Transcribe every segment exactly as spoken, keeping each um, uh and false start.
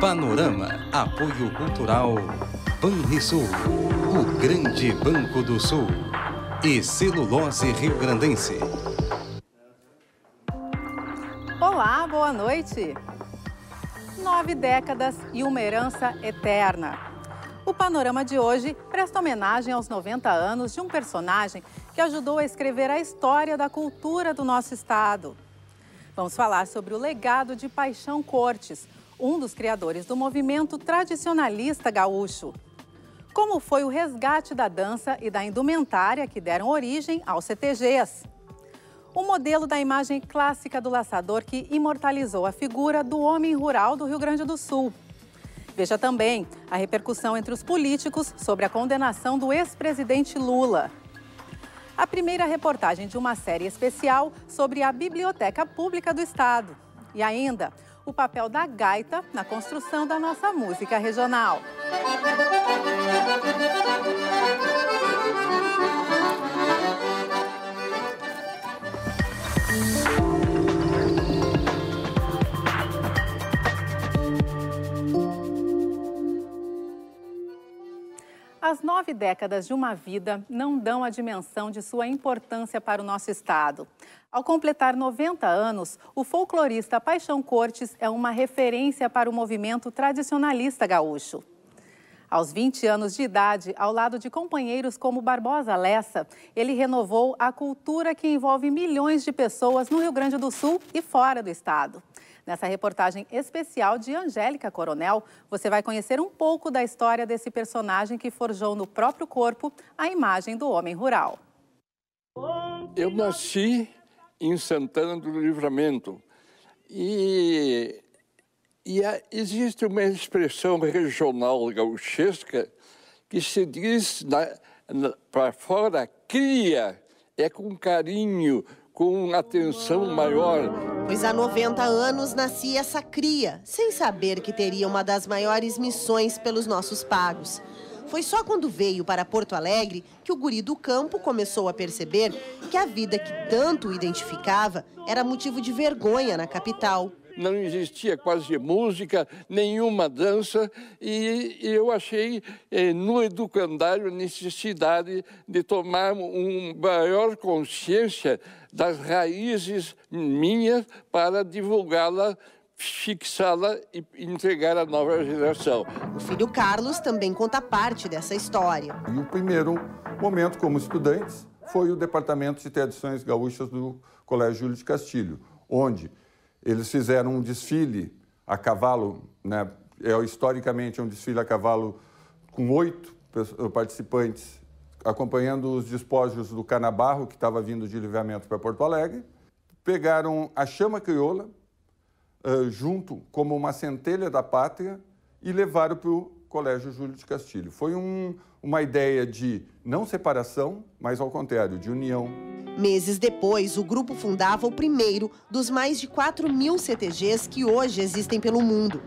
Panorama Apoio Cultural Banrisul, o Grande Banco do Sul e Celulose Rio Grandense. Olá, boa noite. Nove décadas e uma herança eterna. O Panorama de hoje presta homenagem aos noventa anos de um personagem que ajudou a escrever a história da cultura do nosso estado. Vamos falar sobre o legado de Paixão Côrtes, um dos criadores do movimento tradicionalista gaúcho. Como foi o resgate da dança e da indumentária que deram origem aos C T Gs. O modelo da imagem clássica do laçador que imortalizou a figura do homem rural do Rio Grande do Sul. Veja também a repercussão entre os políticos sobre a condenação do ex-presidente Lula. A primeira reportagem de uma série especial sobre a Biblioteca Pública do Estado. E ainda, o papel da gaita na construção da nossa música regional. As nove décadas de uma vida não dão a dimensão de sua importância para o nosso estado. Ao completar noventa anos, o folclorista Paixão Côrtes é uma referência para o movimento tradicionalista gaúcho. Aos vinte anos de idade, ao lado de companheiros como Barbosa Lessa, ele renovou a cultura que envolve milhões de pessoas no Rio Grande do Sul e fora do estado. Nessa reportagem especial de Angélica Coronel, você vai conhecer um pouco da história desse personagem que forjou no próprio corpo a imagem do homem rural. Eu nasci em Santana do Livramento e, e a, existe uma expressão regional gaúchesca que se diz para fora, cria, é com carinho, com atenção maior. Pois há noventa anos nascia essa cria, sem saber que teria uma das maiores missões pelos nossos pagos. Foi só quando veio para Porto Alegre que o guri do campo começou a perceber que a vida que tanto o identificava era motivo de vergonha na capital. Não existia quase música, nenhuma dança, e eu achei eh, no educandário a necessidade de tomar uma maior consciência das raízes minhas para divulgá-la, fixá-la e entregar à nova geração. O filho Carlos também conta parte dessa história. E o primeiro momento, como estudantes, foi o Departamento de Tradições Gaúchas do Colégio Júlio de Castilhos, onde eles fizeram um desfile a cavalo, né? É historicamente um desfile a cavalo com oito participantes, acompanhando os despojos do canabarro que estava vindo de Livramento para Porto Alegre. Pegaram a chama crioula, uh, junto como uma centelha da pátria, e levaram para o Colégio Júlio de Castilho. Foi um, uma ideia de não separação, mas ao contrário, de união. Meses depois, o grupo fundava o primeiro dos mais de quatro mil C T Gs que hoje existem pelo mundo.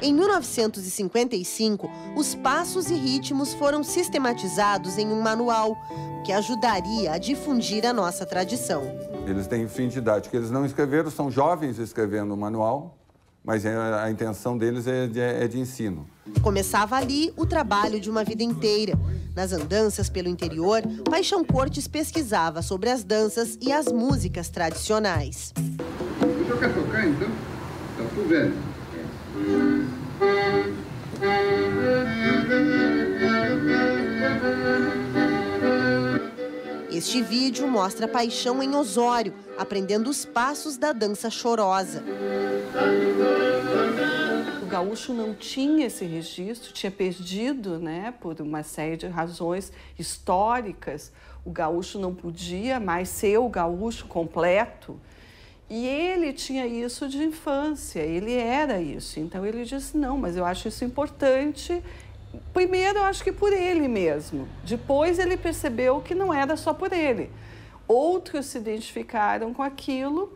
Em mil novecentos e cinquenta e cinco, os passos e ritmos foram sistematizados em um manual, que ajudaria a difundir a nossa tradição. Eles têm fim de idade, que eles não escreveram, são jovens escrevendo o manual, mas a intenção deles é de, é de ensino. Começava ali o trabalho de uma vida inteira. Nas andanças pelo interior, Paixão Côrtes pesquisava sobre as danças e as músicas tradicionais. Você quer tocar, então? Tá tudo bem. Este vídeo mostra Paixão em Osório, aprendendo os passos da dança chorosa. O gaúcho não tinha esse registro, tinha perdido, né, por uma série de razões históricas. O gaúcho não podia mais ser o gaúcho completo. E ele tinha isso de infância, ele era isso. Então ele disse, não, mas eu acho isso importante. Primeiro, eu acho que por ele mesmo. Depois, ele percebeu que não era só por ele. Outros se identificaram com aquilo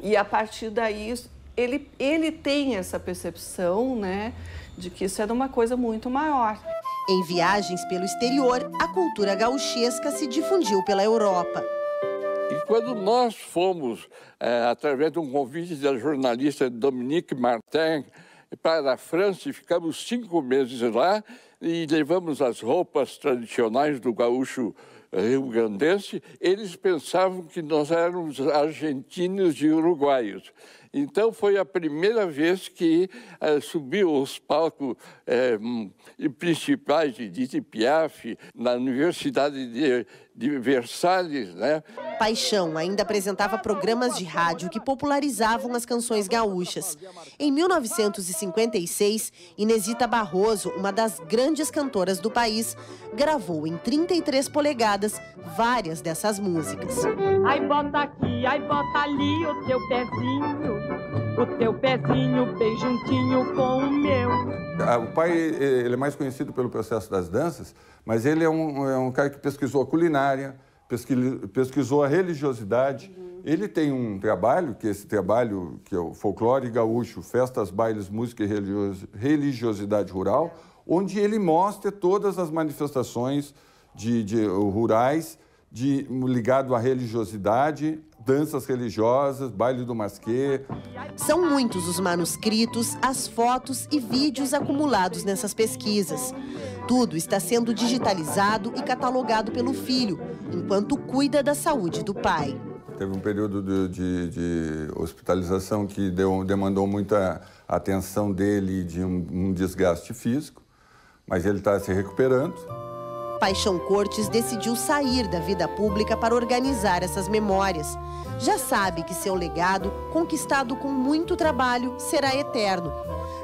e, a partir daí, ele, ele tem essa percepção, né, de que isso era uma coisa muito maior. Em viagens pelo exterior, a cultura gauchesca se difundiu pela Europa. E quando nós fomos, é, através de um convite da jornalista Dominique Martin, para a França e ficamos cinco meses lá e levamos as roupas tradicionais do gaúcho rio-grandense. Eles pensavam que nós éramos argentinos e uruguaios. Então, foi a primeira vez que eh, subiu os palcos eh, principais de Edith Piaf na Universidade de, de Versalhes, né? Paixão ainda apresentava programas de rádio que popularizavam as canções gaúchas. Em mil novecentos e cinquenta e seis, Inezita Barroso, uma das grandes cantoras do país, gravou em trinta e três polegadas várias dessas músicas. Ai, bota aqui, ai, bota ali o teu pezinho. O teu pezinho bem juntinho com o meu. O pai, ele é mais conhecido pelo processo das danças, mas ele é um, é um cara que pesquisou a culinária, pesquisou a religiosidade. Uhum. Ele tem um trabalho, que esse trabalho, que é o folclore gaúcho, festas, bailes, música e religiosidade rural, onde ele mostra todas as manifestações de, de, rurais de, ligado à religiosidade, danças religiosas, baile do masquê. São muitos os manuscritos, as fotos e vídeos acumulados nessas pesquisas. Tudo está sendo digitalizado e catalogado pelo filho, enquanto cuida da saúde do pai. Teve um período de, de, de hospitalização que deu, demandou muita atenção dele, de um, um desgaste físico, mas ele está se recuperando. Paixão Côrtes decidiu sair da vida pública para organizar essas memórias. Já sabe que seu legado, conquistado com muito trabalho, será eterno.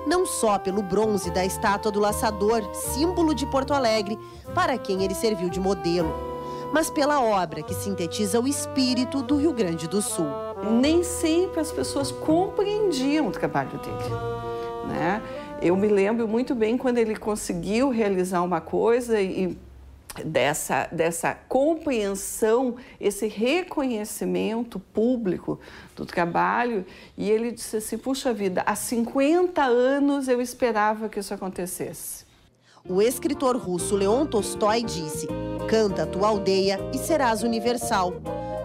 Não só pelo bronze da estátua do Laçador, símbolo de Porto Alegre, para quem ele serviu de modelo, mas pela obra que sintetiza o espírito do Rio Grande do Sul. Nem sempre as pessoas compreendiam o trabalho dele, né? Eu me lembro muito bem quando ele conseguiu realizar uma coisa e Dessa, dessa compreensão, esse reconhecimento público do trabalho. E ele disse assim, puxa vida, há cinquenta anos eu esperava que isso acontecesse. O escritor russo Leon Tolstói disse, canta a tua aldeia e serás universal.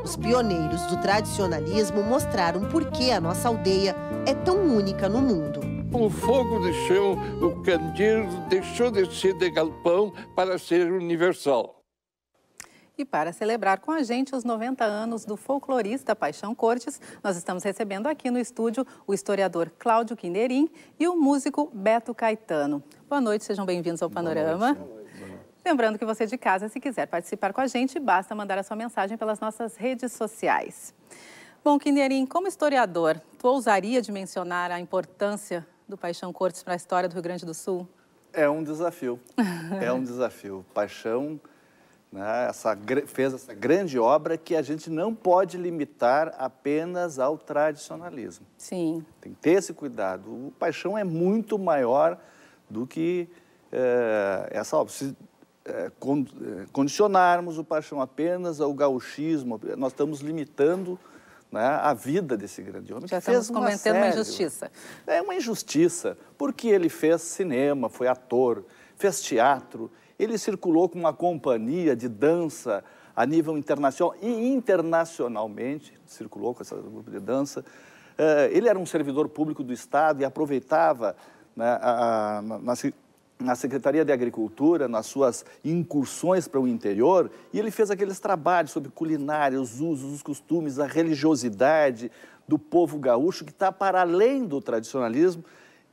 Os pioneiros do tradicionalismo mostraram por que a nossa aldeia é tão única no mundo. O fogo deixou, o candeeiro deixou de ser de galpão para ser universal. E para celebrar com a gente os noventa anos do folclorista Paixão Côrtes, nós estamos recebendo aqui no estúdio o historiador Cláudio Knierim e o músico Beto Caetano. Boa noite, sejam bem-vindos ao Panorama. Boa noite. Lembrando que você de casa, se quiser participar com a gente, basta mandar a sua mensagem pelas nossas redes sociais. Bom, Knierim, como historiador, tu ousaria de mencionar a importância do Paixão Côrtes para a história do Rio Grande do Sul? É um desafio, é um desafio. Paixão, né, essa, fez essa grande obra que a gente não pode limitar apenas ao tradicionalismo. Sim. Tem que ter esse cuidado. O Paixão é muito maior do que é, essa obra. Se é, condicionarmos o Paixão apenas ao gauchismo, nós estamos limitando, né, a vida desse grande homem. Já estamos cometendo uma injustiça. É uma injustiça, porque ele fez cinema, foi ator, fez teatro, ele circulou com uma companhia de dança a nível internacional e internacionalmente circulou com esse grupo de dança. Ele era um servidor público do Estado e aproveitava, né, a, a, na, na Secretaria de Agricultura, nas suas incursões para o interior, e ele fez aqueles trabalhos sobre culinária, os usos, os costumes, a religiosidade do povo gaúcho, que está para além do tradicionalismo,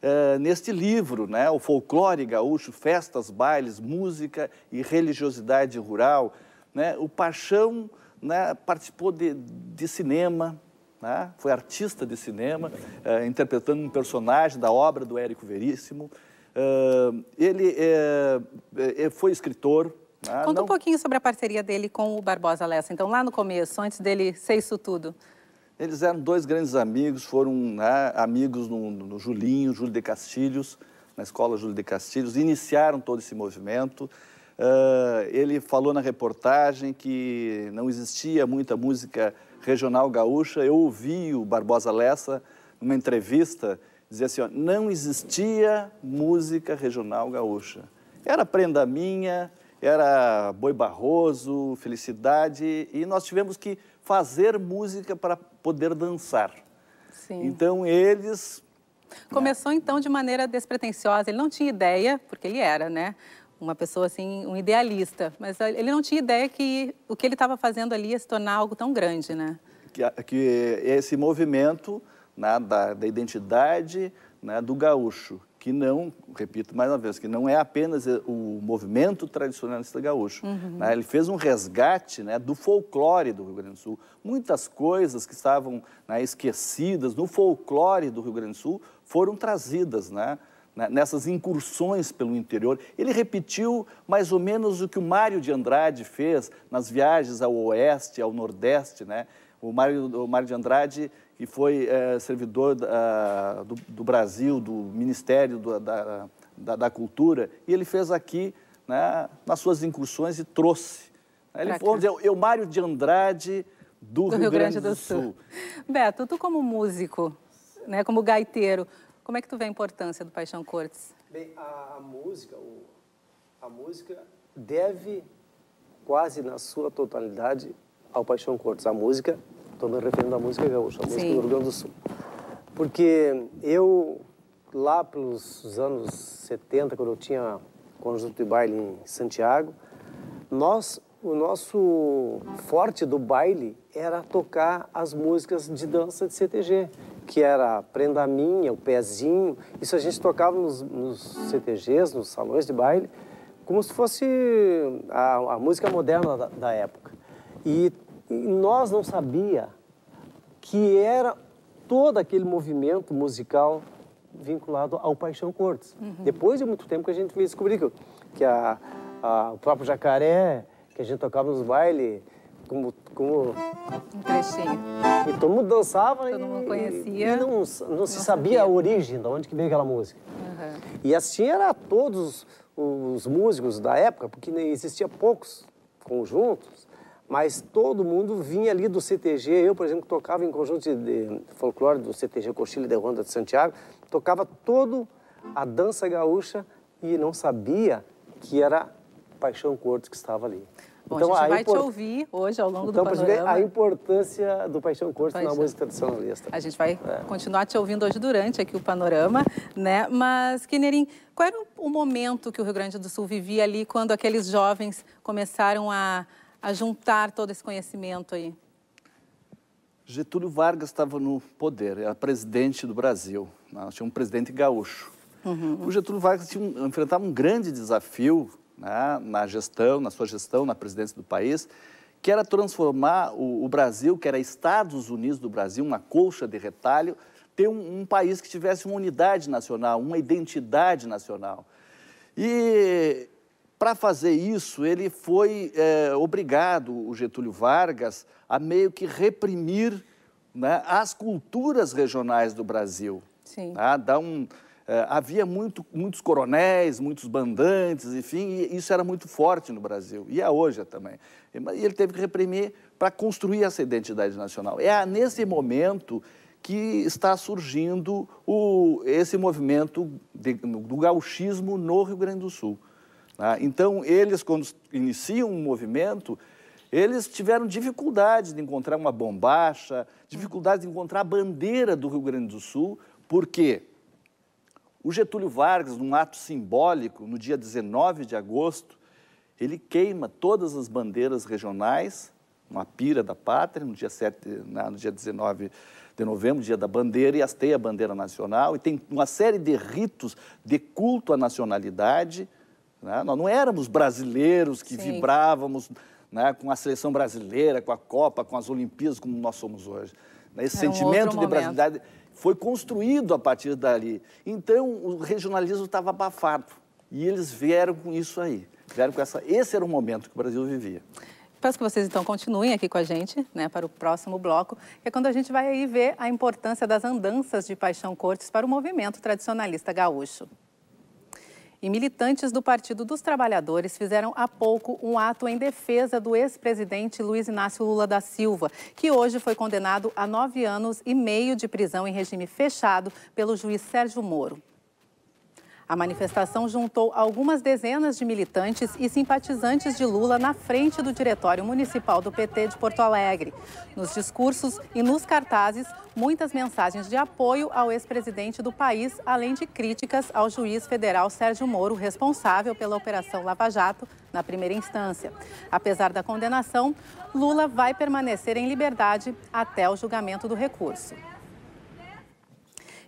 eh, neste livro, né? O folclore gaúcho, festas, bailes, música e religiosidade rural, né? O Paixão, né, participou de, de cinema, né? Foi artista de cinema, eh, interpretando um personagem da obra do Érico Veríssimo. Uh, ele uh, foi escritor. Né? Conta Não... um pouquinho sobre a parceria dele com o Barbosa Lessa. Então, lá no começo, antes dele ser isso tudo. Eles eram dois grandes amigos, foram, né, amigos no, no Julinho, Júlio de Castilhos, na escola Júlio de Castilhos, iniciaram todo esse movimento. Uh, ele falou na reportagem que não existia muita música regional gaúcha. Eu ouvi o Barbosa Lessa numa entrevista dizia assim, ó, não existia música regional gaúcha. Era Prenda Minha, era Boi Barroso, Felicidade, e nós tivemos que fazer música para poder dançar. Sim. Então, eles Começou, então, de maneira despretensiosa. Ele não tinha ideia, porque ele era, né, uma pessoa, assim, um idealista. Mas ele não tinha ideia que o que ele estava fazendo ali ia se tornar algo tão grande, né? Que, que esse movimento, né, da, da identidade, né, do gaúcho, que não, repito mais uma vez, que não é apenas o movimento tradicionalista gaúcho. Uhum. Né? Ele fez um resgate, né, do folclore do Rio Grande do Sul. Muitas coisas que estavam, né, esquecidas no folclore do Rio Grande do Sul foram trazidas, né, nessas incursões pelo interior. Ele repetiu mais ou menos o que o Mário de Andrade fez nas viagens ao oeste, ao nordeste, né? O Mário, o Mário de Andrade, que foi é, servidor uh, do, do Brasil, do Ministério do, da, da, da Cultura, e ele fez aqui, né, nas suas incursões e trouxe. Ele foi, vamos dizer, eu, Mário de Andrade do, do Rio, Rio Grande, Grande do, do Sul. Sul. Beto, tu como músico, né, como gaiteiro, como é que tu vê a importância do Paixão Côrtes? Bem, a, a música, o, a música deve quase na sua totalidade ao Paixão Côrtes. A música, estou me referindo à música gaúcha, a música Sim. do Rio Grande do Sul. Porque eu, lá pelos anos setenta, quando eu tinha conjunto de baile em Santiago, nós, o nosso forte do baile era tocar as músicas de dança de C T G, que era Prenda a Minha, O Pezinho. Isso a gente tocava nos, nos C T Gs, nos salões de baile, como se fosse a, a música moderna da, da época. E E nós não sabia que era todo aquele movimento musical vinculado ao Paixão Côrtes. Uhum. Depois de muito tempo que a gente veio descobrir que, que a, a, o próprio Jacaré, que a gente tocava nos bailes, como... como... Um trechinho. E todo mundo dançava todo e, mundo conhecia. e não, não se não sabia, sabia a origem, de onde que veio aquela música. Uhum. E assim era todos os músicos da época, porque existia poucos conjuntos, mas todo mundo vinha ali do C T G. Eu, por exemplo, tocava em conjunto de folclore do C T G Cochila de Ronda de Santiago, tocava toda a dança gaúcha e não sabia que era Paixão Côrtes que estava ali. Bom, então, a gente a vai import... te ouvir hoje ao longo então, do panorama. Então, a importância do Paixão Côrtes na música tradicionalista. A gente vai é. continuar te ouvindo hoje durante aqui o panorama, né? Mas, Knierim, qual era o momento que o Rio Grande do Sul vivia ali quando aqueles jovens começaram a... a juntar todo esse conhecimento aí? Getúlio Vargas estava no poder, era presidente do Brasil, né? Tinha um presidente gaúcho. Uhum. O Getúlio Vargas tinha um, enfrentava um grande desafio, né, na gestão, na sua gestão, na presidência do país, que era transformar o, o Brasil, que era Estados Unidos do Brasil, uma colcha de retalho, ter um, um país que tivesse uma unidade nacional, uma identidade nacional. E... para fazer isso, ele foi é, obrigado, o Getúlio Vargas, a meio que reprimir, né, as culturas regionais do Brasil. Sim. Tá? Dá um, é, havia muito, muitos coronéis, muitos bandantes, enfim, e isso era muito forte no Brasil, e é hoje também. E ele teve que reprimir para construir essa identidade nacional. É nesse momento que está surgindo o, esse movimento de, do gauchismo no Rio Grande do Sul. Então, eles, quando iniciam um movimento, eles tiveram dificuldade de encontrar uma bombacha, dificuldade de encontrar a bandeira do Rio Grande do Sul, porque o Getúlio Vargas, num ato simbólico, no dia dezenove de agosto, ele queima todas as bandeiras regionais, uma pira da pátria, no dia, sete, no dia dezenove de novembro, dia da bandeira, e hasteia a bandeira nacional, e tem uma série de ritos de culto à nacionalidade. Nós não éramos brasileiros que Sim. vibrávamos, né, com a seleção brasileira, com a Copa, com as Olimpíadas, como nós somos hoje. Esse é sentimento um de brasilidade foi construído a partir dali. Então, o regionalismo estava abafado e eles vieram com isso aí. Vieram com essa... Esse era o momento que o Brasil vivia. Peço que vocês, então, continuem aqui com a gente, né, para o próximo bloco, que é quando a gente vai aí ver a importância das andanças de Paixão Côrtes para o movimento tradicionalista gaúcho. E militantes do Partido dos Trabalhadores fizeram há pouco um ato em defesa do ex-presidente Luiz Inácio Lula da Silva, que hoje foi condenado a nove anos e meio de prisão em regime fechado pelo juiz Sérgio Moro. A manifestação juntou algumas dezenas de militantes e simpatizantes de Lula na frente do diretório municipal do P T de Porto Alegre. Nos discursos e nos cartazes, muitas mensagens de apoio ao ex-presidente do país, além de críticas ao juiz federal Sérgio Moro, responsável pela Operação Lava Jato na primeira instância. Apesar da condenação, Lula vai permanecer em liberdade até o julgamento do recurso.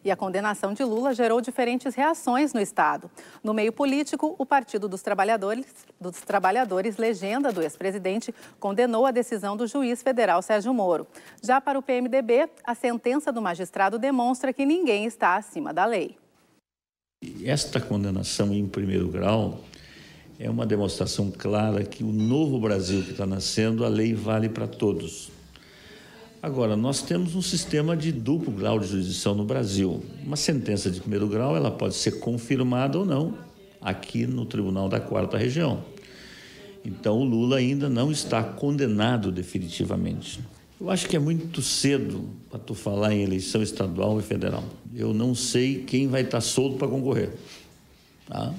E a condenação de Lula gerou diferentes reações no Estado. No meio político, o Partido dos Trabalhadores, dos Trabalhadores, legenda do ex-presidente, condenou a decisão do juiz federal Sérgio Moro. Já para o P M D B, a sentença do magistrado demonstra que ninguém está acima da lei. Esta condenação em primeiro grau é uma demonstração clara que o novo Brasil que está nascendo, a lei vale para todos. Agora, nós temos um sistema de duplo grau de jurisdição no Brasil. Uma sentença de primeiro grau, ela pode ser confirmada ou não aqui no Tribunal da Quarta Região. Então, o Lula ainda não está condenado definitivamente. Eu acho que é muito cedo para tu falar em eleição estadual e federal. Eu não sei quem vai estar solto para concorrer. Tá?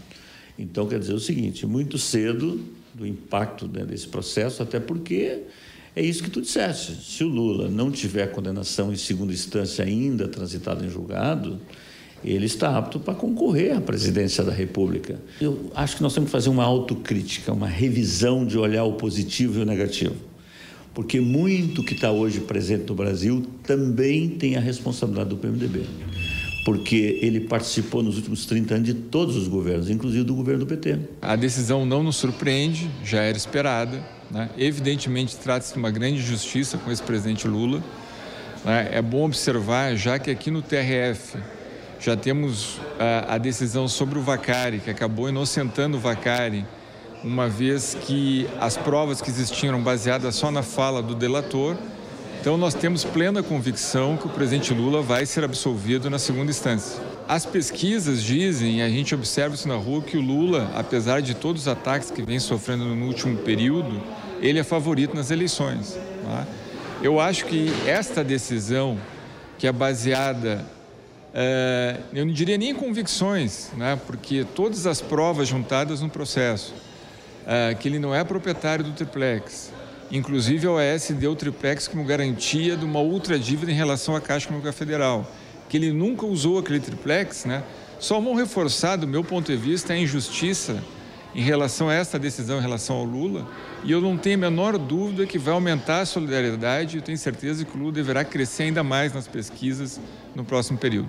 Então, quer dizer o seguinte, muito cedo do impacto desse processo, até porque... É isso que tu disseste, se o Lula não tiver condenação em segunda instância ainda transitada em julgado, ele está apto para concorrer à presidência da República. Eu acho que nós temos que fazer uma autocrítica, uma revisão de olhar o positivo e o negativo, porque muito que está hoje presente no Brasil também tem a responsabilidade do P M D B, porque ele participou nos últimos trinta anos de todos os governos, inclusive do governo do P T. A decisão não nos surpreende, já era esperada, né? Evidentemente, trata-se de uma grande injustiça com esse presidente Lula, né? É bom observar, já que aqui no T R F já temos a, a decisão sobre o Vacari, que acabou inocentando o Vacari, uma vez que as provas que existiam eram baseadas só na fala do delator. Então, nós temos plena convicção que o presidente Lula vai ser absolvido na segunda instância. As pesquisas dizem, e a gente observa isso na rua, que o Lula, apesar de todos os ataques que vem sofrendo no último período, ele é favorito nas eleições. Tá? Eu acho que esta decisão, que é baseada, é, eu não diria nem em convicções, né? Porque todas as provas juntadas no processo, é, que ele não é proprietário do Triplex, inclusive, a O A S deu o Triplex como garantia de uma outra dívida em relação à Caixa Econômica Federal, que ele nunca usou aquele Triplex, né? Só vão reforçar, do meu ponto de vista, a injustiça em relação a esta decisão, em relação ao Lula, e eu não tenho a menor dúvida que vai aumentar a solidariedade, e tenho certeza que o Lula deverá crescer ainda mais nas pesquisas no próximo período.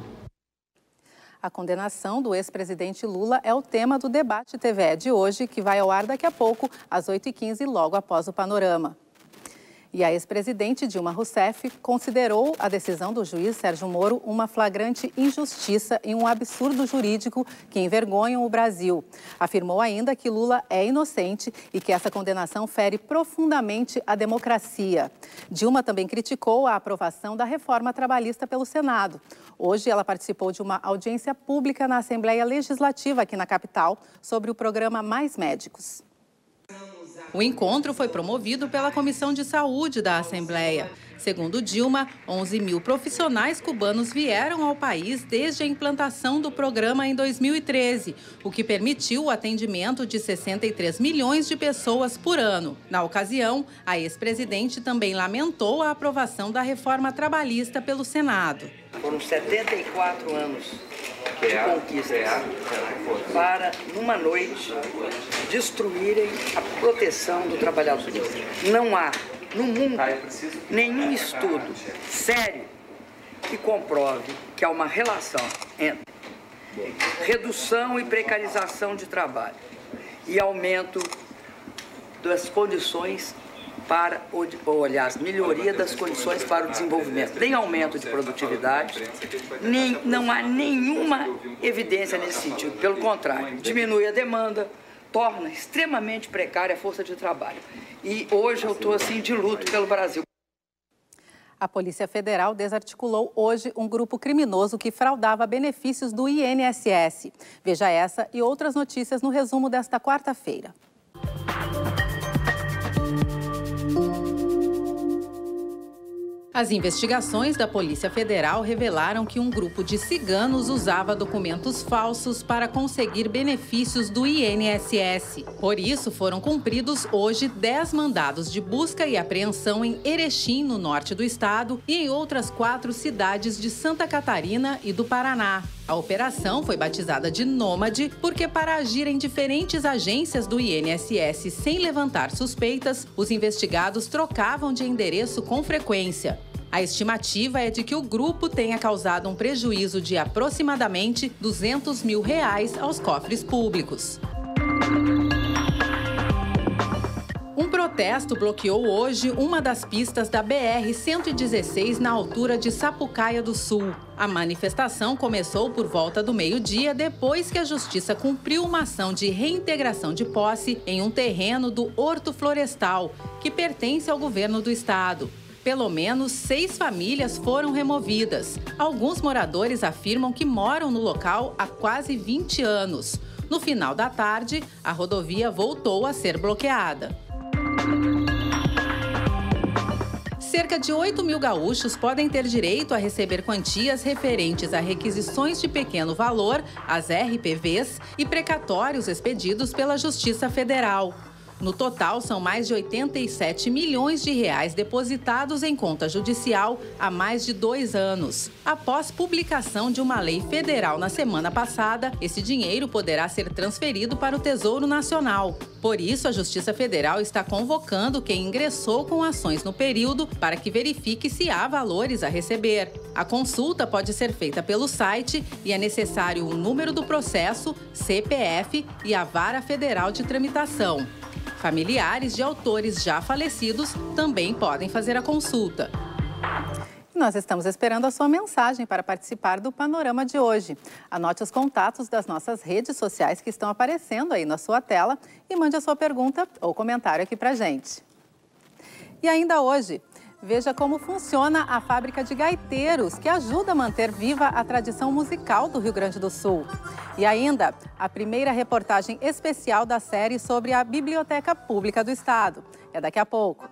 A condenação do ex-presidente Lula é o tema do Debate T V E de hoje, que vai ao ar daqui a pouco, às oito e quinze, logo após o Panorama. E a ex-presidente Dilma Rousseff considerou a decisão do juiz Sérgio Moro uma flagrante injustiça e um absurdo jurídico que envergonham o Brasil. Afirmou ainda que Lula é inocente e que essa condenação fere profundamente a democracia. Dilma também criticou a aprovação da reforma trabalhista pelo Senado. Hoje ela participou de uma audiência pública na Assembleia Legislativa aqui na capital sobre o programa Mais Médicos. O encontro foi promovido pela Comissão de Saúde da Assembleia. Segundo Dilma, onze mil profissionais cubanos vieram ao país desde a implantação do programa em dois mil e treze, o que permitiu o atendimento de sessenta e três milhões de pessoas por ano. Na ocasião, a ex-presidente também lamentou a aprovação da reforma trabalhista pelo Senado. Foram setenta e quatro anos de conquistas para, numa noite, destruírem a proteção do trabalhador. Não há no mundo nenhum estudo sério que comprove que há uma relação entre redução e precarização de trabalho e aumento das condições para, ou aliás, melhoria das condições para o desenvolvimento. Nem aumento de produtividade, nem, não há nenhuma evidência nesse sentido. Pelo contrário, diminui a demanda, torna extremamente precária a força de trabalho. E hoje eu estou assim de luto pelo Brasil. A Polícia Federal desarticulou hoje um grupo criminoso que fraudava benefícios do I N S S. Veja essa e outras notícias no resumo desta quarta-feira. A As investigações da Polícia Federal revelaram que um grupo de ciganos usava documentos falsos para conseguir benefícios do I N S S. Por isso, foram cumpridos hoje dez mandados de busca e apreensão em Erechim, no norte do estado, e em outras quatro cidades de Santa Catarina e do Paraná. A operação foi batizada de Nômade porque, para agir em diferentes agências do I N S S sem levantar suspeitas, os investigados trocavam de endereço com frequência. A estimativa é de que o grupo tenha causado um prejuízo de aproximadamente duzentos mil reais aos cofres públicos. Um protesto bloqueou hoje uma das pistas da B R cento e dezesseis na altura de Sapucaia do Sul. A manifestação começou por volta do meio-dia, depois que a Justiça cumpriu uma ação de reintegração de posse em um terreno do Horto Florestal, que pertence ao governo do estado. Pelo menos seis famílias foram removidas. Alguns moradores afirmam que moram no local há quase vinte anos. No final da tarde, a rodovia voltou a ser bloqueada. Cerca de oito mil gaúchos podem ter direito a receber quantias referentes a requisições de pequeno valor, as R P Vs, e precatórios expedidos pela Justiça Federal. No total, são mais de oitenta e sete milhões de reais depositados em conta judicial há mais de dois anos. Após publicação de uma lei federal na semana passada, esse dinheiro poderá ser transferido para o Tesouro Nacional. Por isso, a Justiça Federal está convocando quem ingressou com ações no período para que verifique se há valores a receber. A consulta pode ser feita pelo site e é necessário o número do processo, C P F e a Vara Federal de Tramitação. Familiares de autores já falecidos também podem fazer a consulta. Nós estamos esperando a sua mensagem para participar do Panorama de hoje. Anote os contatos das nossas redes sociais que estão aparecendo aí na sua tela e mande a sua pergunta ou comentário aqui para a gente. E ainda hoje, veja como funciona a fábrica de gaiteiros, que ajuda a manter viva a tradição musical do Rio Grande do Sul. E ainda, a primeira reportagem especial da série sobre a Biblioteca Pública do Estado. É daqui a pouco.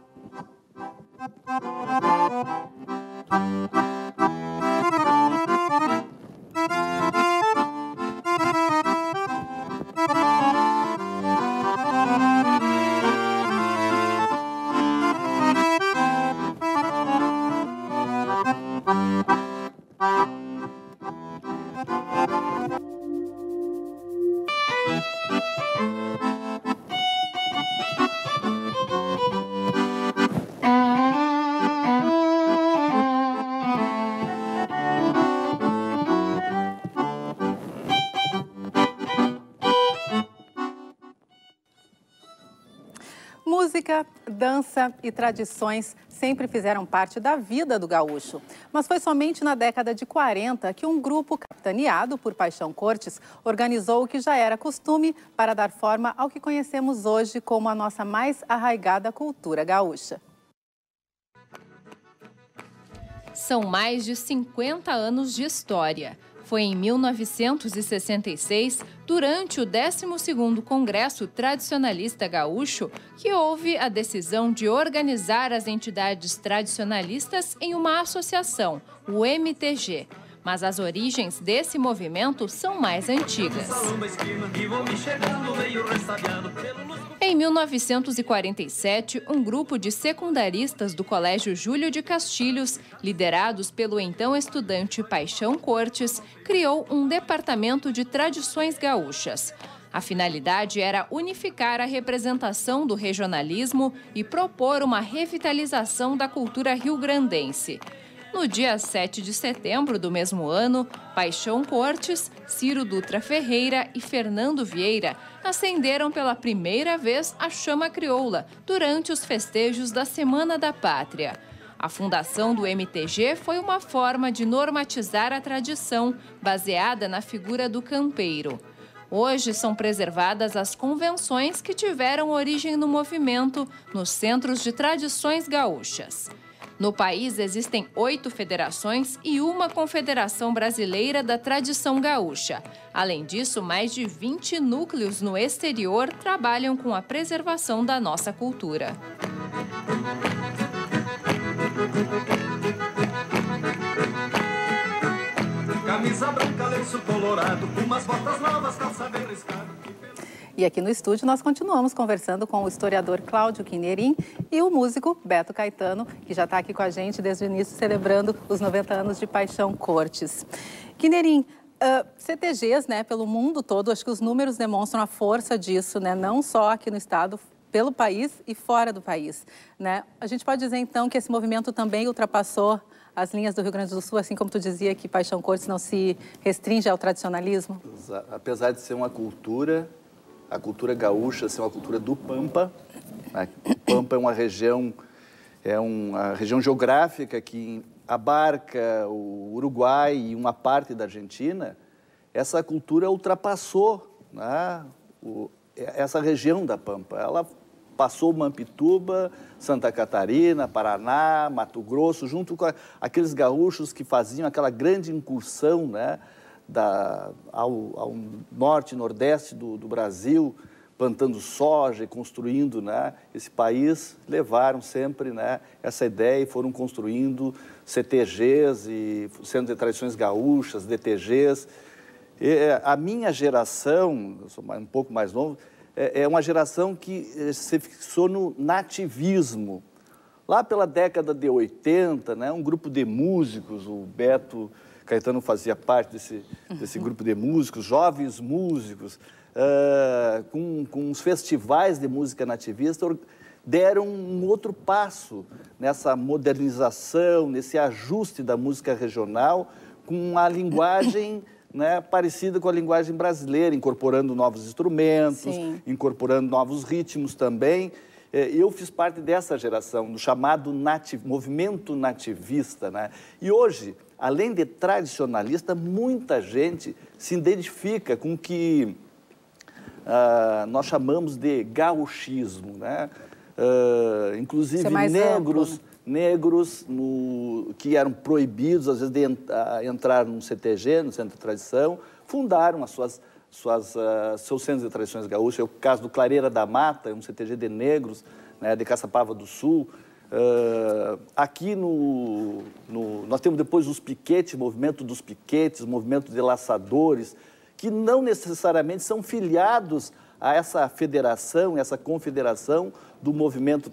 Música, dança e tradições sempre fizeram parte da vida do gaúcho. Mas foi somente na década de quarenta que um grupo capitaneado por Paixão Côrtes organizou o que já era costume para dar forma ao que conhecemos hoje como a nossa mais arraigada cultura gaúcha. São mais de cinquenta anos de história. Foi em mil novecentos e sessenta e seis, durante o décimo segundo Congresso Tradicionalista Gaúcho, que houve a decisão de organizar as entidades tradicionalistas em uma associação, o M T G. Mas as origens desse movimento são mais antigas. Em mil novecentos e quarenta e sete, um grupo de secundaristas do Colégio Júlio de Castilhos, liderados pelo então estudante Paixão Côrtes, criou um departamento de tradições gaúchas. A finalidade era unificar a representação do regionalismo e propor uma revitalização da cultura rio-grandense. No dia sete de setembro do mesmo ano, Paixão Côrtes, Ciro Dutra Ferreira e Fernando Vieira acenderam pela primeira vez a chama crioula durante os festejos da Semana da Pátria. A fundação do M T G foi uma forma de normatizar a tradição, baseada na figura do campeiro. Hoje são preservadas as convenções que tiveram origem no movimento nos centros de tradições gaúchas. No país existem oito federações e uma confederação brasileira da tradição gaúcha. Além disso, mais de vinte núcleos no exterior trabalham com a preservação da nossa cultura. camisa branca, lenço colorado, umas botas novas, calça bem riscada. E aqui no estúdio nós continuamos conversando com o historiador Cláudio Knierim e o músico Beto Caetano, que já está aqui com a gente desde o início, celebrando os noventa anos de Paixão Côrtes. Knierim, Uh, C T Gs, né, pelo mundo todo, acho que os números demonstram a força disso, né, não só aqui no Estado, pelo país e fora do país, né? A gente pode dizer, então, que esse movimento também ultrapassou as linhas do Rio Grande do Sul, assim como tu dizia que Paixão Côrtes não se restringe ao tradicionalismo? Apesar de ser uma cultura, a cultura gaúcha ser uma cultura do Pampa, né? O Pampa é uma região, é uma região geográfica que abarca o Uruguai e uma parte da Argentina, essa cultura ultrapassou, né, o, essa região da Pampa. Ela passou Mampituba, Santa Catarina, Paraná, Mato Grosso, junto com a, aqueles gaúchos que faziam aquela grande incursão, né, da, ao, ao norte e nordeste do, do Brasil, plantando soja e construindo, né, esse país, levaram sempre, né, essa ideia e foram construindo C T Gs e Centro de Tradições Gaúchas, D T Gs. E a minha geração, eu sou um pouco mais novo, é uma geração que se fixou no nativismo. Lá pela década de oitenta, né, um grupo de músicos, o Beto Caetano fazia parte desse, desse grupo de músicos, jovens músicos, Uh, com, com os festivais de música nativista, deram um outro passo nessa modernização, nesse ajuste da música regional com uma linguagem, né, parecida com a linguagem brasileira, incorporando novos instrumentos, sim, incorporando novos ritmos também. Eu fiz parte dessa geração, do chamado nati- movimento nativista, né? E hoje, além de tradicionalista, muita gente se identifica com o que Uh, nós chamamos de gauchismo, né? Uh, inclusive negros, amplo, né? negros no, que eram proibidos, às vezes, de ent entrar num C T G, no Centro de Tradição, fundaram as suas, suas, uh, seus Centros de Tradições Gaúchas. É o caso do Clareira da Mata, um C T G de negros, né, de Caçapava do Sul. Uh, aqui no, no... Nós temos depois os piquetes, movimento dos piquetes, movimento de laçadores, que não necessariamente são filiados a essa federação, essa confederação do movimento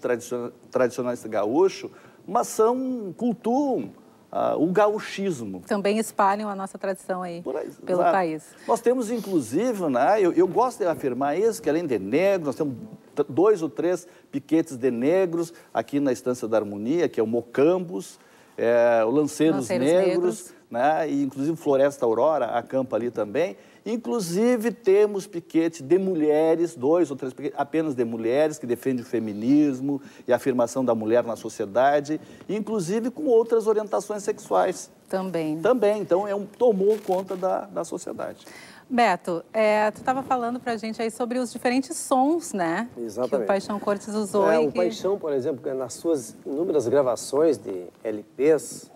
tradicionalista gaúcho, mas são, cultuam uh, o gaúchismo. Também espalham a nossa tradição aí, aí pelo lá. país. Nós temos, inclusive, né, eu, eu gosto de afirmar isso, que além de negros, nós temos dois ou três piquetes de negros aqui na Estância da Harmonia, que é o Mocambos, é, o Lanceiros, Lanceiros Negros, negros. Né, e inclusive Floresta Aurora acampa ali também. Inclusive, temos piquete de mulheres, dois ou três piquetes, apenas de mulheres, que defende o feminismo e a afirmação da mulher na sociedade, inclusive com outras orientações sexuais. Também. Também, então, é um, tomou conta da, da sociedade. Beto, é, tu estava falando para a gente aí sobre os diferentes sons, né? Exatamente. Que o Paixão Côrtes usou. É, e o que... Paixão, por exemplo, nas suas inúmeras gravações de L Ps...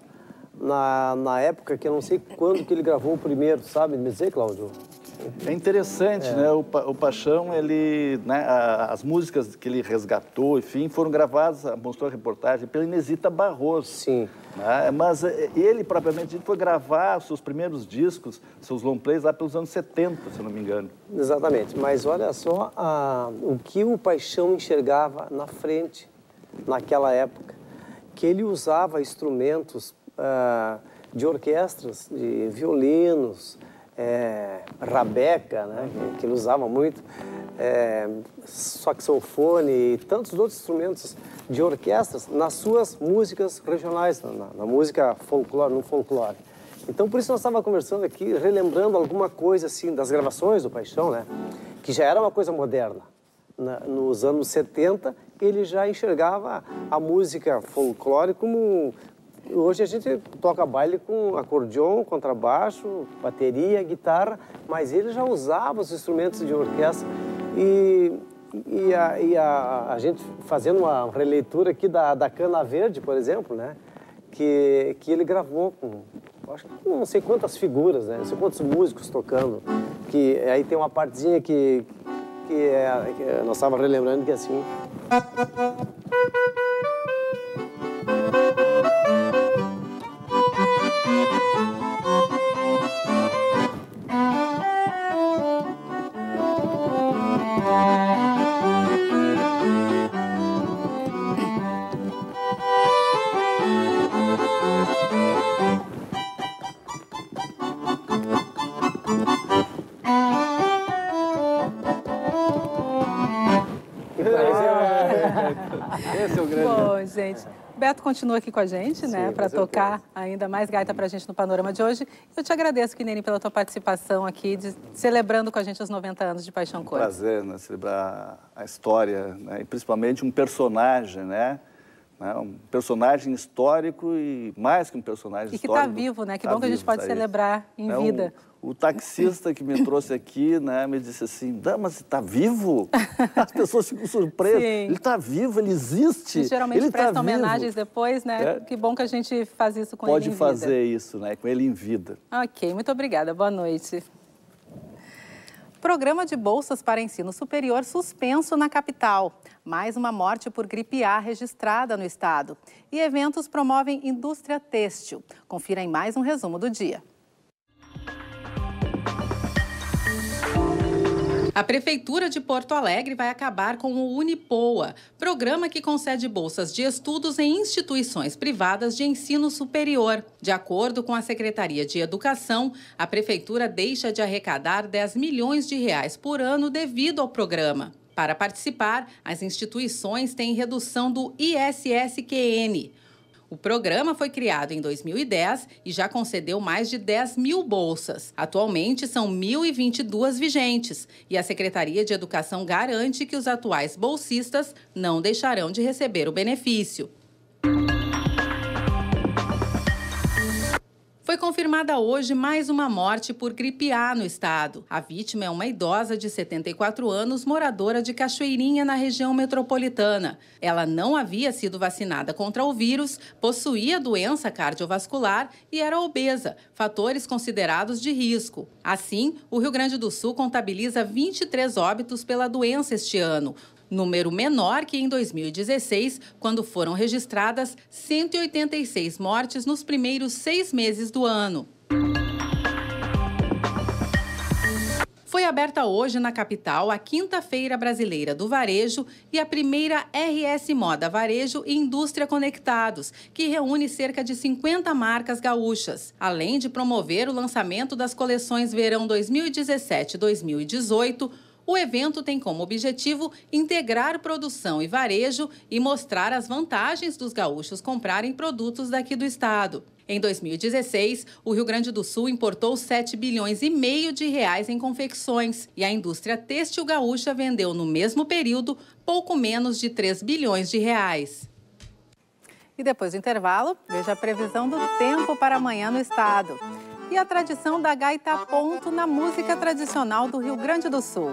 Na, na época, que eu não sei quando que ele gravou o primeiro, sabe me dizer, Cláudio? É interessante, é. né? O, pa, o Paixão, ele, né, a, as músicas que ele resgatou, enfim, foram gravadas, mostrou a reportagem, pela Inezita Barroso. Sim. Né? Mas ele, propriamente dito, foi gravar seus primeiros discos, seus long plays, lá pelos anos setenta, se não me engano. Exatamente. Mas olha só a, o que o Paixão enxergava na frente, naquela época, que ele usava instrumentos Uh, de orquestras, de violinos, é, rabeca, né, que ele usava muito, é, saxofone e tantos outros instrumentos de orquestras nas suas músicas regionais, na, na música folclore, no folclore. Então, por isso nós estávamos conversando aqui, relembrando alguma coisa assim das gravações do Paixão, né, que já era uma coisa moderna. Na, nos anos setenta, ele já enxergava a música folclore como... Hoje a gente toca baile com acordeon, contrabaixo, bateria, guitarra, mas ele já usava os instrumentos de orquestra. E, e, a, e a, a gente fazendo uma releitura aqui da, da Cana Verde, por exemplo, né? Que, que ele gravou com, acho que não sei quantas figuras, né? Não sei quantos músicos tocando. Que aí tem uma partezinha que, que, é, que nós estávamos relembrando que é assim... Esse é o grande... Bom, gente, Beto continua aqui com a gente, né, para tocar ainda mais gaita para a gente no Panorama de hoje. Eu te agradeço, Knierim, pela tua participação aqui, de, celebrando com a gente os noventa anos de Paixão Côrtes. Prazer, né, celebrar a história, né, e principalmente um personagem, né? Um personagem histórico e mais que um personagem e histórico. E que está vivo, né? Que tá bom que a gente pode celebrar isso. em então, vida. O, o taxista que me trouxe aqui, né, me disse assim, Damas, você está vivo? As pessoas ficam surpresas. Sim. Ele está vivo, ele existe. E geralmente ele presta tá homenagens vivo. depois, né? É. Que bom que a gente faz isso com pode ele em vida. Pode fazer isso, né? Com ele em vida. Ok, muito obrigada. Boa noite. Programa de bolsas para ensino superior suspenso na capital. Mais uma morte por gripe A registrada no estado. E eventos promovem indústria têxtil. Confira em mais um resumo do dia. A Prefeitura de Porto Alegre vai acabar com o Unipoa, programa que concede bolsas de estudos em instituições privadas de ensino superior. De acordo com a Secretaria de Educação, a Prefeitura deixa de arrecadar dez milhões de reais por ano devido ao programa. Para participar, as instituições têm redução do I S S Q N. O programa foi criado em dois mil e dez e já concedeu mais de dez mil bolsas. Atualmente, são mil e vinte e duas vigentes e a Secretaria de Educação garante que os atuais bolsistas não deixarão de receber o benefício. Foi confirmada hoje mais uma morte por gripe A no estado. A vítima é uma idosa de setenta e quatro anos, moradora de Cachoeirinha, na região metropolitana. Ela não havia sido vacinada contra o vírus, possuía doença cardiovascular e era obesa, fatores considerados de risco. Assim, o Rio Grande do Sul contabiliza vinte e três óbitos pela doença este ano, número menor que em dois mil e dezesseis, quando foram registradas cento e oitenta e seis mortes nos primeiros seis meses do ano. Foi aberta hoje na capital a quinta Feira Brasileira do Varejo e a primeira R S Moda Varejo e Indústria Conectados, que reúne cerca de cinquenta marcas gaúchas, além de promover o lançamento das coleções Verão dois mil e dezessete e dois mil e dezoito, O evento tem como objetivo integrar produção e varejo e mostrar as vantagens dos gaúchos comprarem produtos daqui do estado. Em dois mil e dezesseis, o Rio Grande do Sul importou sete bilhões e meio de reais em confecções e a indústria têxtil gaúcha vendeu no mesmo período pouco menos de três bilhões de reais. E depois do intervalo, veja a previsão do tempo para amanhã no estado e a tradição da gaita a ponto na música tradicional do Rio Grande do Sul.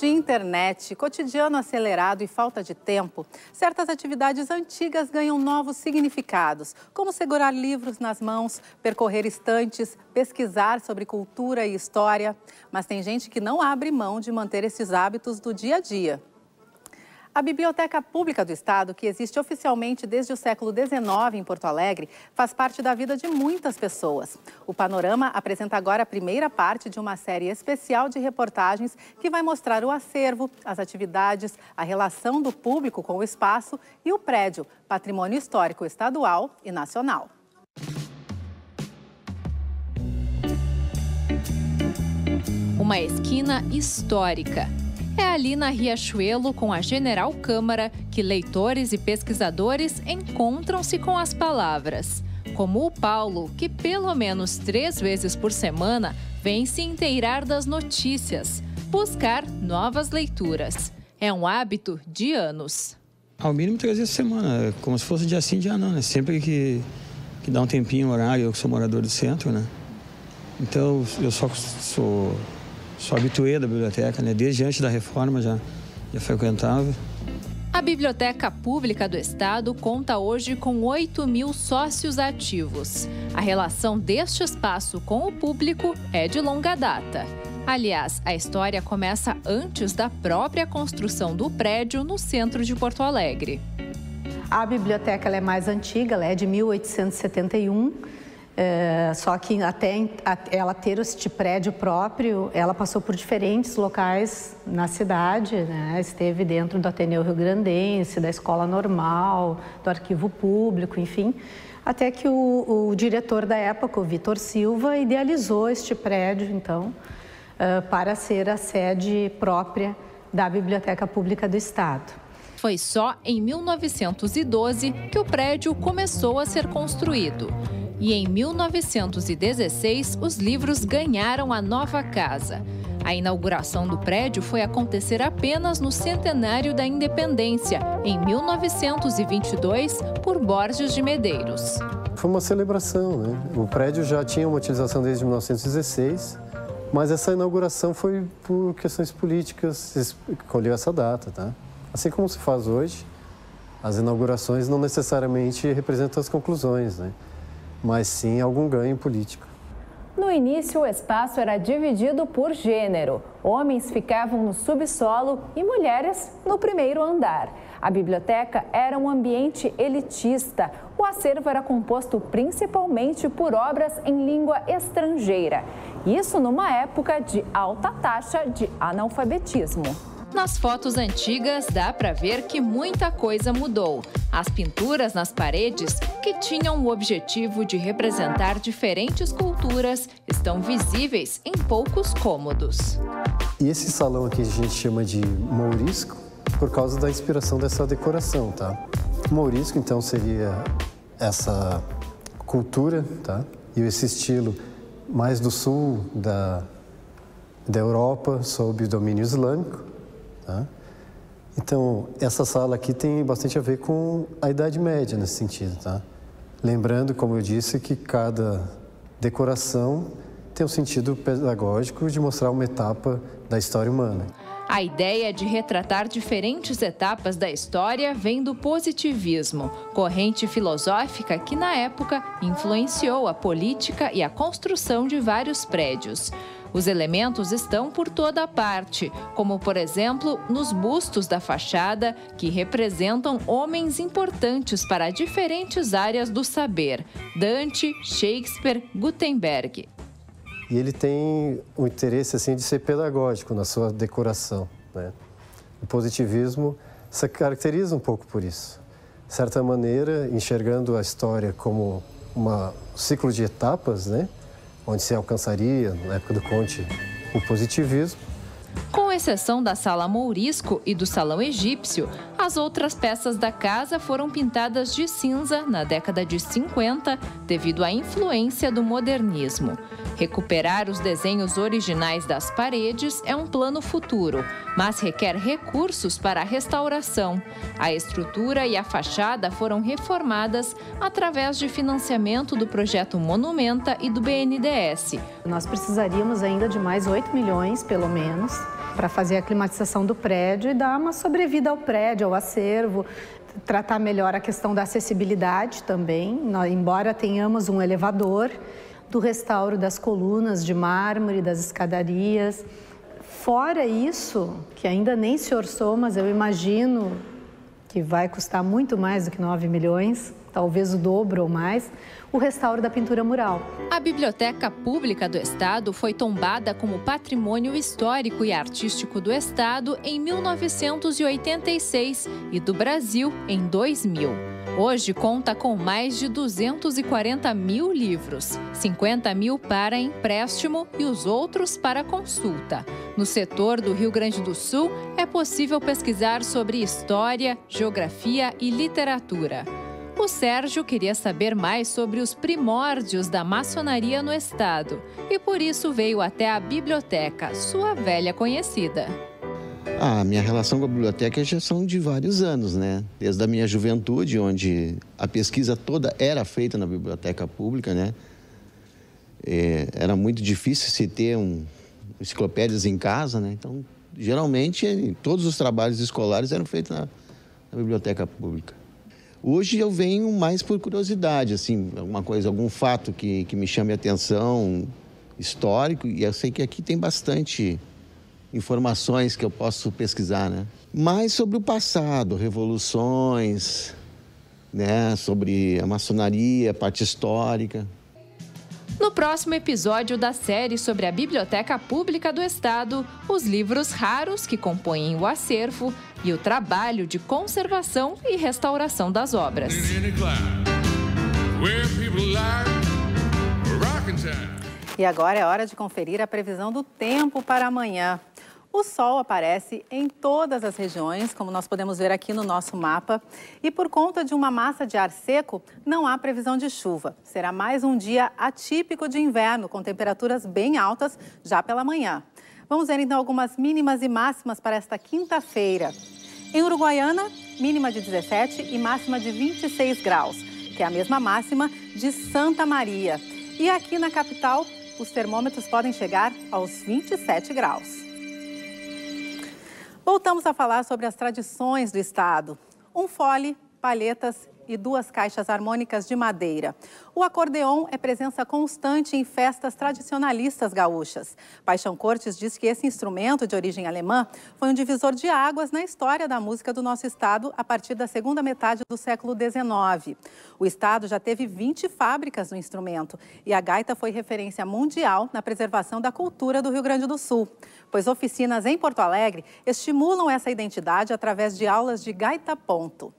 De internet, cotidiano acelerado e falta de tempo, certas atividades antigas ganham novos significados, como segurar livros nas mãos, percorrer estantes, pesquisar sobre cultura e história. Mas tem gente que não abre mão de manter esses hábitos do dia a dia. A Biblioteca Pública do Estado, que existe oficialmente desde o século dezenove em Porto Alegre, faz parte da vida de muitas pessoas. O Panorama apresenta agora a primeira parte de uma série especial de reportagens que vai mostrar o acervo, as atividades, a relação do público com o espaço e o prédio, patrimônio histórico estadual e nacional. Uma esquina histórica. É ali na Riachuelo, com a General Câmara, que leitores e pesquisadores encontram-se com as palavras. Como o Paulo, que pelo menos três vezes por semana vem se inteirar das notícias, buscar novas leituras. É um hábito de anos. Ao mínimo três vezes por semana, como se fosse dia sim, dia não, né? Sempre que, que dá um tempinho, horário, eu que sou morador do centro, né? Então, eu só sou... Sou habituê da biblioteca, né? Desde antes da reforma já, já frequentava. A Biblioteca Pública do Estado conta hoje com oito mil sócios ativos. A relação deste espaço com o público é de longa data. Aliás, a história começa antes da própria construção do prédio no centro de Porto Alegre. A biblioteca ela é mais antiga, ela é de mil oitocentos e setenta e um, é, só que até ela ter este prédio próprio, ela passou por diferentes locais na cidade, né? Esteve dentro do Ateneu Rio Grandense, da Escola Normal, do Arquivo Público, enfim, até que o, o diretor da época, o Vitor Silva, idealizou este prédio, então, é, para ser a sede própria da Biblioteca Pública do Estado. Foi só em mil novecentos e doze que o prédio começou a ser construído. E em mil novecentos e dezesseis, os livros ganharam a nova casa. A inauguração do prédio foi acontecer apenas no centenário da Independência, em mil novecentos e vinte e dois, por Borges de Medeiros. Foi uma celebração, né? O prédio já tinha uma utilização desde mil novecentos e dezesseis, mas essa inauguração foi por questões políticas, escolheu essa data, tá? Assim como se faz hoje, as inaugurações não necessariamente representam as conclusões, né? Mas sim algum ganho político. No início, o espaço era dividido por gênero. Homens ficavam no subsolo e mulheres no primeiro andar. A biblioteca era um ambiente elitista. O acervo era composto principalmente por obras em língua estrangeira. Isso numa época de alta taxa de analfabetismo. Nas fotos antigas, dá para ver que muita coisa mudou. As pinturas nas paredes, que tinham o objetivo de representar diferentes culturas, estão visíveis em poucos cômodos. E esse salão aqui a gente chama de mourisco por causa da inspiração dessa decoração, tá? Mourisco, então, seria essa cultura, tá? E esse estilo mais do sul da, da Europa, sob o domínio islâmico. Tá? Então, essa sala aqui tem bastante a ver com a Idade Média nesse sentido, tá? Lembrando, como eu disse, que cada decoração tem um sentido pedagógico de mostrar uma etapa da história humana. A ideia de retratar diferentes etapas da história vem do positivismo, corrente filosófica que, na época, influenciou a política e a construção de vários prédios. Os elementos estão por toda a parte, como, por exemplo, nos bustos da fachada, que representam homens importantes para diferentes áreas do saber: Dante, Shakespeare, Gutenberg. E ele tem o interesse assim, de ser pedagógico na sua decoração, né? O positivismo se caracteriza um pouco por isso. De certa maneira, enxergando a história como uma, um ciclo de etapas, né? Onde se alcançaria, na época do Conte, o positivismo. Com exceção da sala mourisco e do salão egípcio, as outras peças da casa foram pintadas de cinza na década de cinquenta, devido à influência do modernismo. Recuperar os desenhos originais das paredes é um plano futuro, mas requer recursos para a restauração. A estrutura e a fachada foram reformadas através de financiamento do projeto Monumenta e do B N D E S. Nós precisaríamos ainda de mais oito milhões, pelo menos, para fazer a climatização do prédio e dar uma sobrevida ao prédio, ao acervo, tratar melhor a questão da acessibilidade também, embora tenhamos um elevador, do restauro das colunas de mármore, das escadarias. Fora isso, que ainda nem se orçou, mas eu imagino que vai custar muito mais do que nove milhões, talvez o dobro ou mais, o restauro da pintura mural. A Biblioteca Pública do Estado foi tombada como Patrimônio Histórico e Artístico do Estado em mil novecentos e oitenta e seis e do Brasil em dois mil. Hoje conta com mais de duzentos e quarenta mil livros, cinquenta mil para empréstimo e os outros para consulta. No setor do Rio Grande do Sul, é possível pesquisar sobre história, geografia e literatura. O Sérgio queria saber mais sobre os primórdios da maçonaria no estado e por isso veio até a biblioteca, sua velha conhecida. A minha relação com a biblioteca já são de vários anos, né? Desde a minha juventude, onde a pesquisa toda era feita na biblioteca pública, né? É, era muito difícil se ter um, enciclopédias em casa, né? Então, geralmente, todos os trabalhos escolares eram feitos na da biblioteca pública. Hoje eu venho mais por curiosidade, assim, alguma coisa, algum fato que, que me chame a atenção, histórico, e eu sei que aqui tem bastante informações que eu posso pesquisar, né? Mais sobre o passado, revoluções, né? Sobre a maçonaria, a parte histórica. No próximo episódio da série sobre a Biblioteca Pública do Estado, os livros raros que compõem o acervo e o trabalho de conservação e restauração das obras. E agora é hora de conferir a previsão do tempo para amanhã. O sol aparece em todas as regiões, como nós podemos ver aqui no nosso mapa. E por conta de uma massa de ar seco, não há previsão de chuva. Será mais um dia atípico de inverno, com temperaturas bem altas já pela manhã. Vamos ver então algumas mínimas e máximas para esta quinta-feira. Em Uruguaiana, mínima de dezessete e máxima de vinte e seis graus, que é a mesma máxima de Santa Maria. E aqui na capital, os termômetros podem chegar aos vinte e sete graus. Voltamos a falar sobre as tradições do Estado. Um fole, palhetas e duas caixas harmônicas de madeira. O acordeon é presença constante em festas tradicionalistas gaúchas. Paixão Côrtes diz que esse instrumento de origem alemã foi um divisor de águas na história da música do nosso Estado a partir da segunda metade do século dezenove. O Estado já teve vinte fábricas do instrumento e a gaita foi referência mundial na preservação da cultura do Rio Grande do Sul, pois oficinas em Porto Alegre estimulam essa identidade através de aulas de gaita ponto.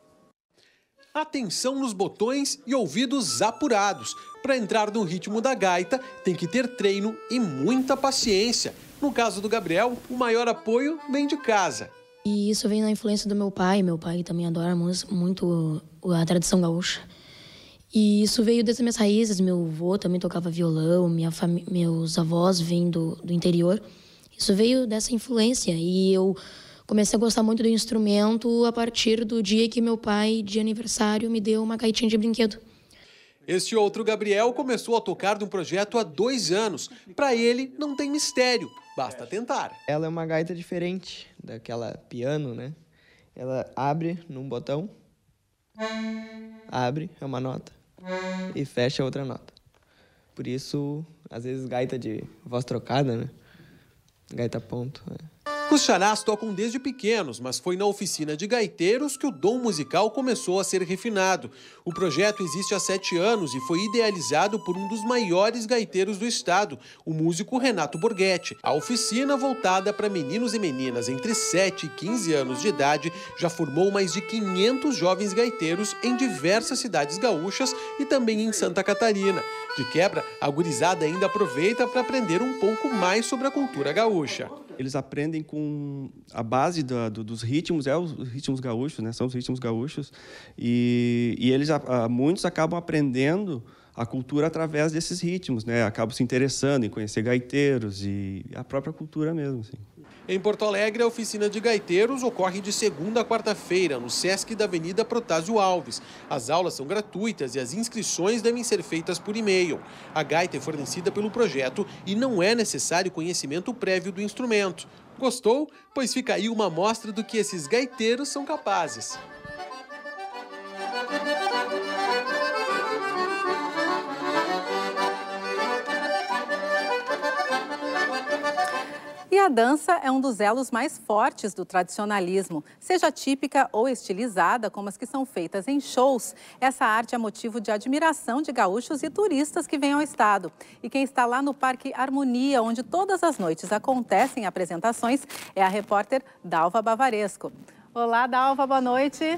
Atenção nos botões e ouvidos apurados. Para entrar no ritmo da gaita, tem que ter treino e muita paciência. No caso do Gabriel, o maior apoio vem de casa. E isso vem na influência do meu pai. Meu pai também adora muito a tradição gaúcha. E isso veio das minhas raízes. Meu avô também tocava violão, minha fam... meus avós vêm do, do interior. Isso veio dessa influência e eu... comecei a gostar muito do instrumento a partir do dia que meu pai, de aniversário, me deu uma gaitinha de brinquedo. Este outro Gabriel começou a tocar num projeto há dois anos. Para ele, não tem mistério, basta tentar. Ela é uma gaita diferente daquela piano, né? Ela abre num botão, abre, é uma nota, e fecha outra nota. Por isso, às vezes, gaita de voz trocada, né? Gaita ponto, né? Os xanás tocam desde pequenos, mas foi na oficina de gaiteiros que o dom musical começou a ser refinado. O projeto existe há sete anos e foi idealizado por um dos maiores gaiteiros do estado, o músico Renato Borghetti. A oficina, voltada para meninos e meninas entre sete e quinze anos de idade, já formou mais de quinhentos jovens gaiteiros em diversas cidades gaúchas e também em Santa Catarina. De quebra, a gurizada ainda aproveita para aprender um pouco mais sobre a cultura gaúcha. Eles aprendem com a base da, do, dos ritmos, é os ritmos gaúchos, né? São os ritmos gaúchos. E, e eles, a, muitos acabam aprendendo a cultura através desses ritmos, né? Acabam se interessando em conhecer gaiteiros e a própria cultura mesmo, assim. Em Porto Alegre, a oficina de gaiteiros ocorre de segunda a quarta-feira, no Sesc da Avenida Protásio Alves. As aulas são gratuitas e as inscrições devem ser feitas por e-mail. A gaita é fornecida pelo projeto e não é necessário conhecimento prévio do instrumento. Gostou? Pois fica aí uma amostra do que esses gaiteiros são capazes. E a dança é um dos elos mais fortes do tradicionalismo. Seja típica ou estilizada, como as que são feitas em shows, essa arte é motivo de admiração de gaúchos e turistas que vêm ao estado. E quem está lá no Parque Harmonia, onde todas as noites acontecem apresentações, é a repórter Dalva Bavaresco. Olá, Dalva, boa noite.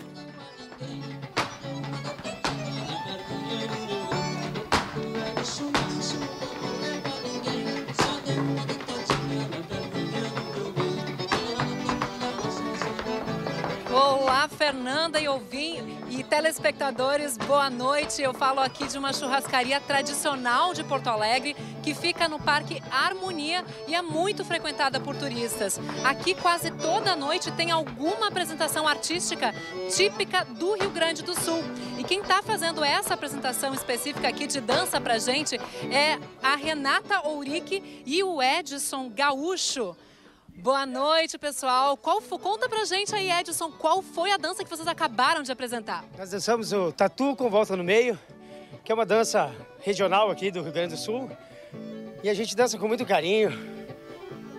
Olá, Fernanda e ouvintes e telespectadores, boa noite. Eu falo aqui de uma churrascaria tradicional de Porto Alegre, que fica no Parque Harmonia e é muito frequentada por turistas. Aqui quase toda noite tem alguma apresentação artística típica do Rio Grande do Sul. E quem está fazendo essa apresentação específica aqui de dança pra gente é a Renata Ourique e o Edson Gaúcho. Boa noite, pessoal. Qual foi, conta pra gente aí, Edson, qual foi a dança que vocês acabaram de apresentar? Nós dançamos o Tatu com Volta no Meio, que é uma dança regional aqui do Rio Grande do Sul. E a gente dança com muito carinho,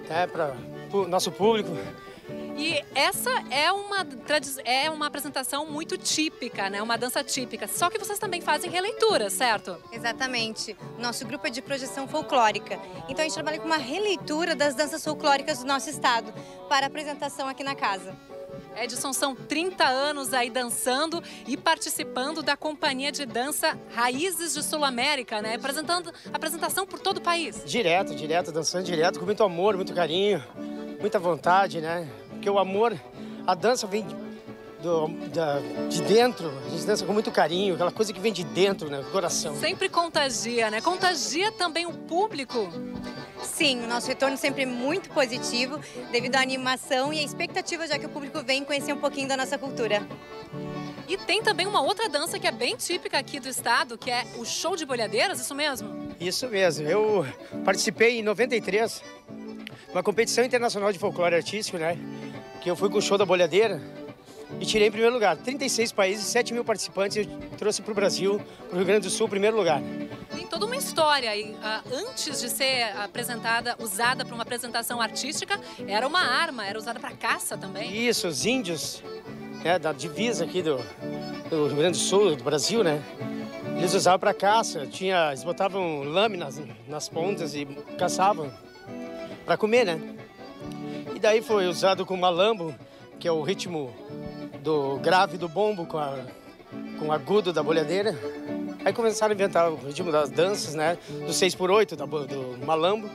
né, para o nosso público. E essa é uma, é uma apresentação muito típica, né? Uma dança típica. Só que vocês também fazem releitura, certo? Exatamente. Nosso grupo é de projeção folclórica. Então a gente trabalha com uma releitura das danças folclóricas do nosso estado para apresentação aqui na casa. Edson, são trinta anos aí dançando e participando da companhia de dança Raízes de Sul América, né? Apresentando apresentação por todo o país. Direto, direto, dançando direto, com muito amor, muito carinho, muita vontade, né? Porque o amor, a dança vem do, da, de dentro, a gente dança com muito carinho, aquela coisa que vem de dentro, né, do coração. Sempre contagia, né? Contagia também o público. Sim, o nosso retorno sempre é muito positivo, devido à animação e à expectativa, já que o público vem conhecer um pouquinho da nossa cultura. E tem também uma outra dança que é bem típica aqui do estado, que é o show de boiadeiras, isso mesmo? Isso mesmo, eu participei em noventa e três, uma competição internacional de folclore artístico, né? Que eu fui com o show da boiadeira e tirei em primeiro lugar. trinta e seis países, sete mil participantes, eu trouxe para o Brasil, para o Rio Grande do Sul, primeiro lugar. Tem toda uma história aí. Antes de ser apresentada, usada para uma apresentação artística, era uma arma, era usada para caça também. Isso, os índios, né, da divisa aqui do, do Rio Grande do Sul, do Brasil, né? Eles usavam para caça, tinha, eles botavam lâminas nas pontas e caçavam para comer, né? E daí foi usado com malambo, que é o ritmo do grave do bombo com, a, com o agudo da boiadeira. Aí começaram a inventar o ritmo das danças, né? Do seis por oito, do malambo,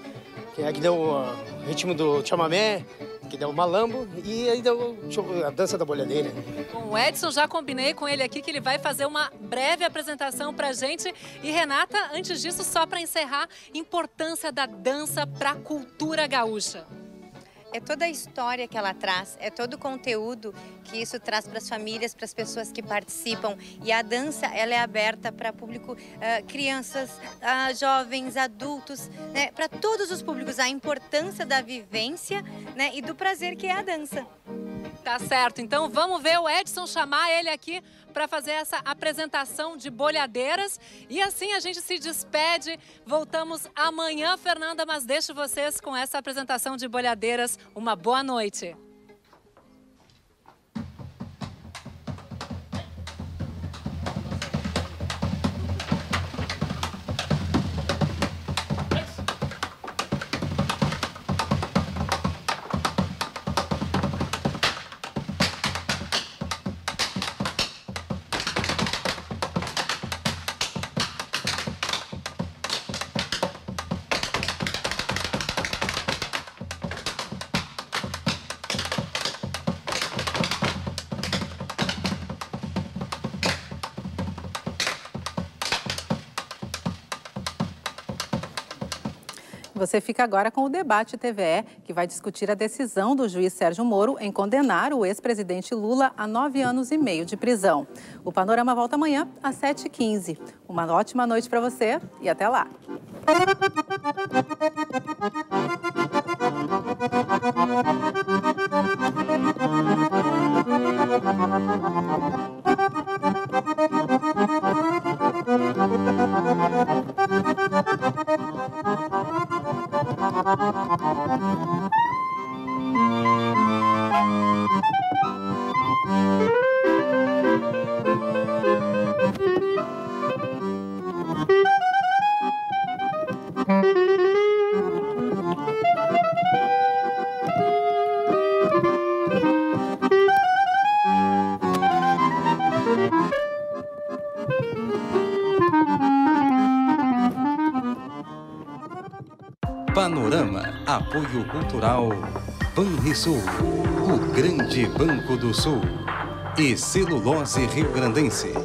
que é que deu o ritmo do chamamé, que deu o malambo, e aí deu a dança da boiadeira. Bom, o Edson, já combinei com ele aqui que ele vai fazer uma breve apresentação pra gente. E Renata, antes disso, só para encerrar, importância da dança pra cultura gaúcha. É toda a história que ela traz, é todo o conteúdo que isso traz para as famílias, para as pessoas que participam. E a dança, ela é aberta para público, uh, crianças, uh, jovens, adultos, né? Para todos os públicos, a importância da vivência, né? E do prazer que é a dança. Tá certo, então vamos ver o Edson, chamar ele aqui para fazer essa apresentação de boiadeiras. E assim a gente se despede, voltamos amanhã, Fernanda, mas deixo vocês com essa apresentação de boiadeiras. Uma boa noite. Você fica agora com o Debate T V E, que vai discutir a decisão do juiz Sérgio Moro em condenar o ex-presidente Lula a nove anos e meio de prisão. O Panorama volta amanhã às sete e quinze. Uma ótima noite para você e até lá! Panorama Apoio Cultural Banrisul, o Grande Banco do Sul e Celulose Rio Grandense.